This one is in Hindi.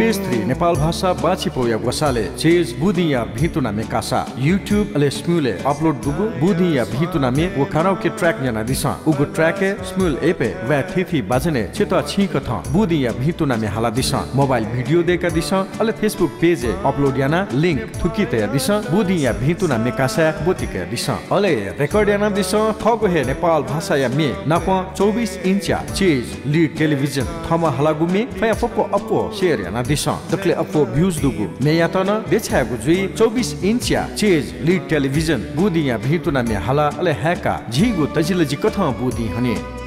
पेस्ट्री नेपाल भाषा बाछी पोया वसाले चीज बुदिया भीतुना में कासा यूट्यूब अले स्मूले अपलोड दुगो बुदिया भीतुना में वो खाना के ट्रैक जना दिसा उगो ट्रैक स्मूल एपे वे थी बाजने चेता छीक था बुदिया भीतुना में हाला दिसा मोबाइल भिडियो देखा दिसा अले फेसबुक पेज अपलोड याना लिंक थुकी तया दिसा बुदिया भीतुना में कासा बोतिका दिसा अले रेकर्ड याना दिसा थगो हे नेपाल भाषा या में नापा 24 इंचा चीज ली टेलिभिजन थमा हलागु में फया फको अपो शेयर याना दिसा दक्ले अपो भ्यूज दुगु मे यातना देछागु जुई 24 इंचा चीज ली टेलिभिजन बुदिया भीतुना में हाला अले हैका झिगु तजिल जी कथा बुदी हने।